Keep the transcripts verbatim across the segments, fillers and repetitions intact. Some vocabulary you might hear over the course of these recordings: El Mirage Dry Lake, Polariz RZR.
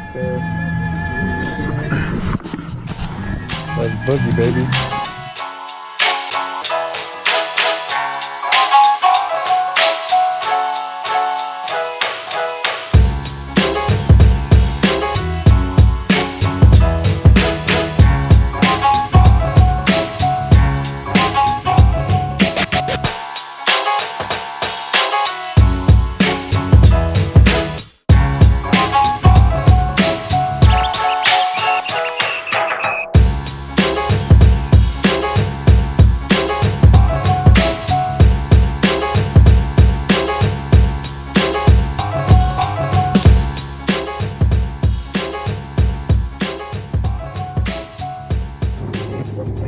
right there. That's boogie, baby.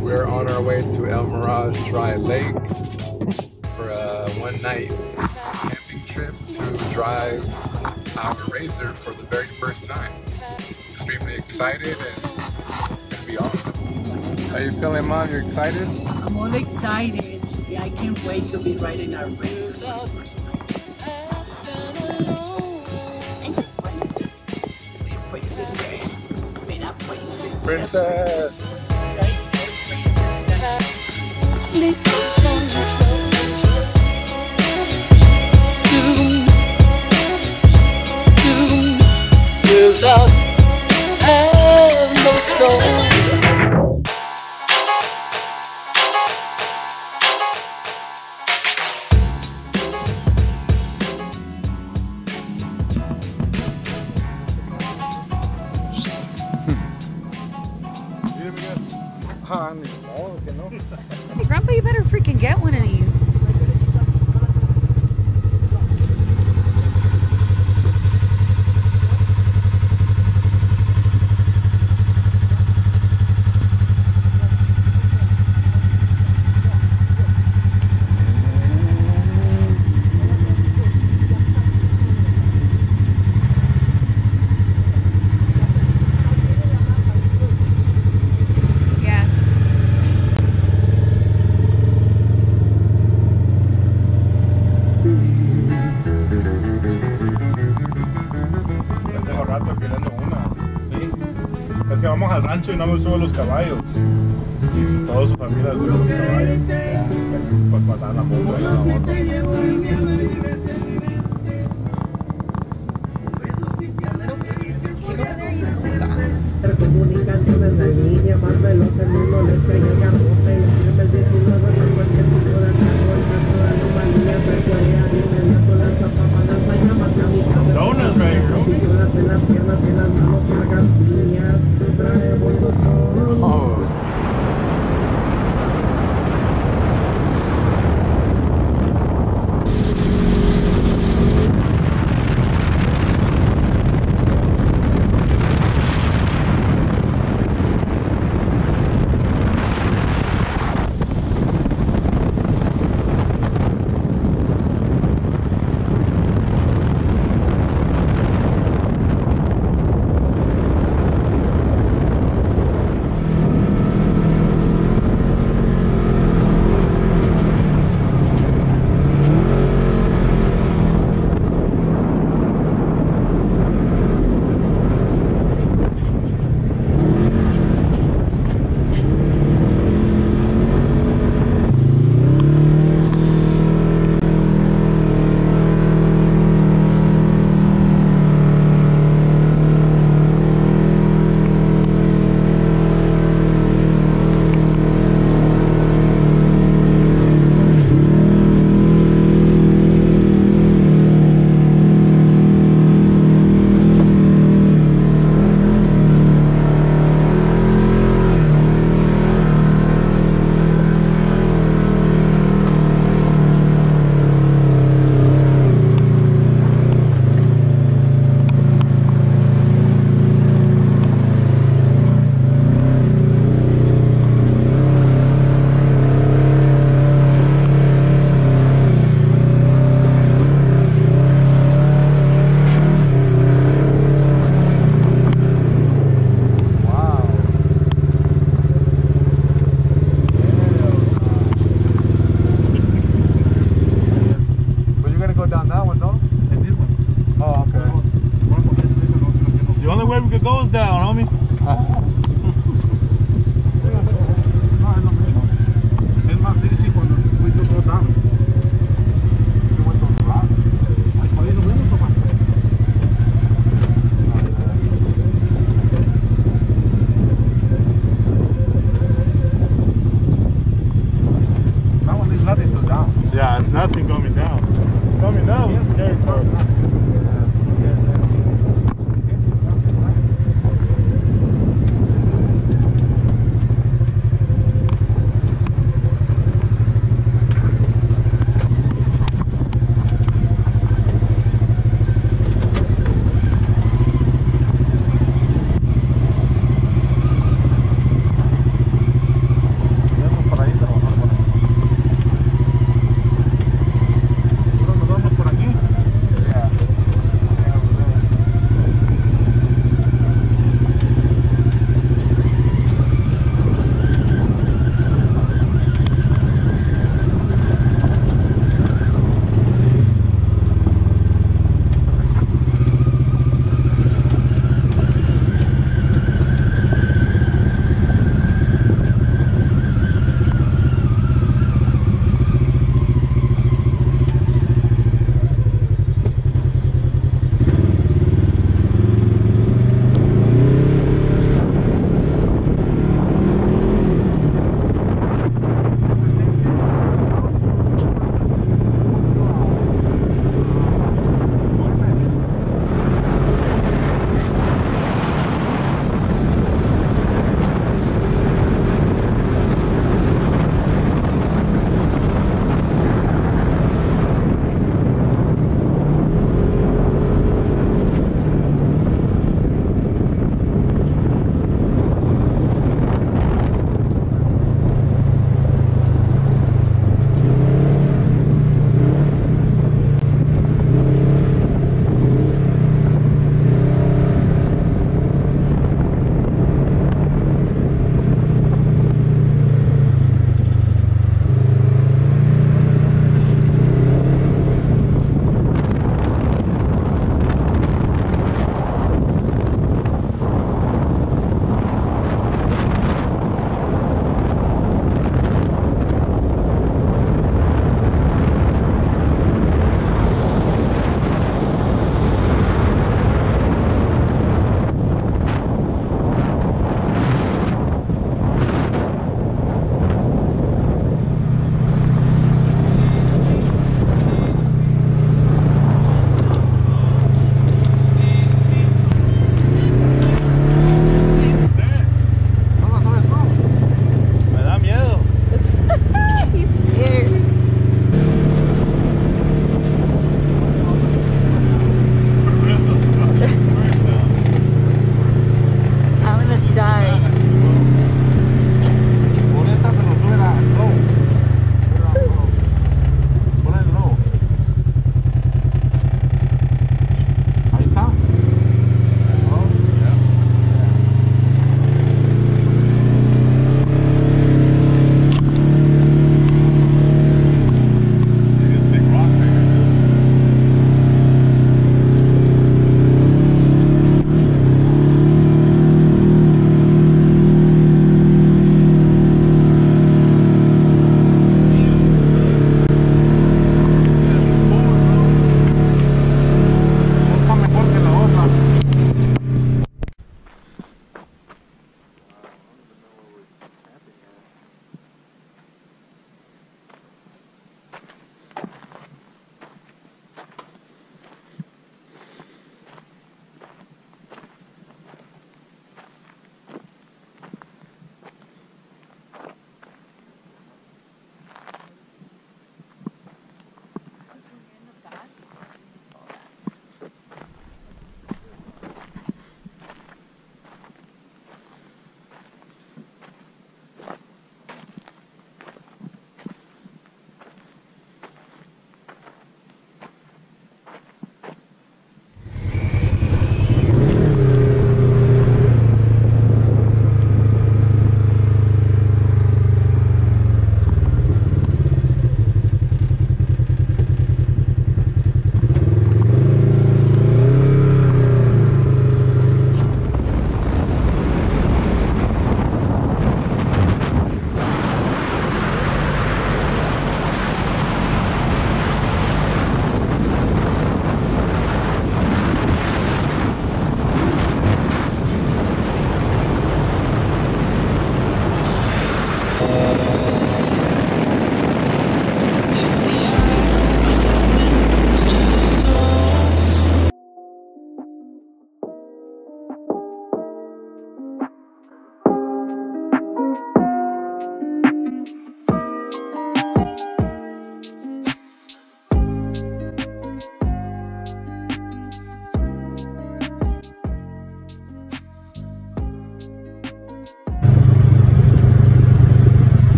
We're on our way to El Mirage Dry Lake for a one night camping trip to drive our RZR for the very first time. Extremely excited, and it's gonna be awesome. Are you feeling, Mom? You're excited? I'm all excited. Yeah, I can't wait to be riding our RZR for the first time. Princess. Princess. Princess. Without no soul. Grandpa, you better freaking get one of these. Es que vamos al rancho y no me subo los caballos. Y si toda su familia sube los caballos, pues matar la bomba y la borra. Comunicación es la línea más veloz del mundo, les traiga bote. El diecinueve de cualquier tipo de alcohol, más toda la valía, se puede alimentar con lanza, papa, lanza y ambas camisas. Donas, right? En las piernas y en las manos, cargas líneas, traemos los todos. way we could go is down, homie. Es más difícil cuando el circuito go down. Yo voy a controlar. Ahí por ahí nos vemos, papá. That one is nothing to down. Yeah, nothing coming down. Coming down is scary part. Yeah.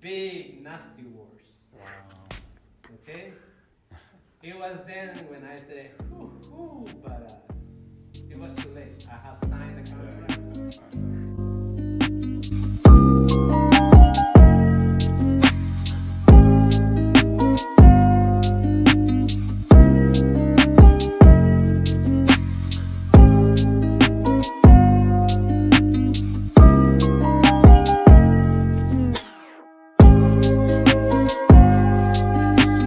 big nasty wars. Wow. Okay? It was then when I said, ooh, ooh, but uh, it was too late. I have signed the contract.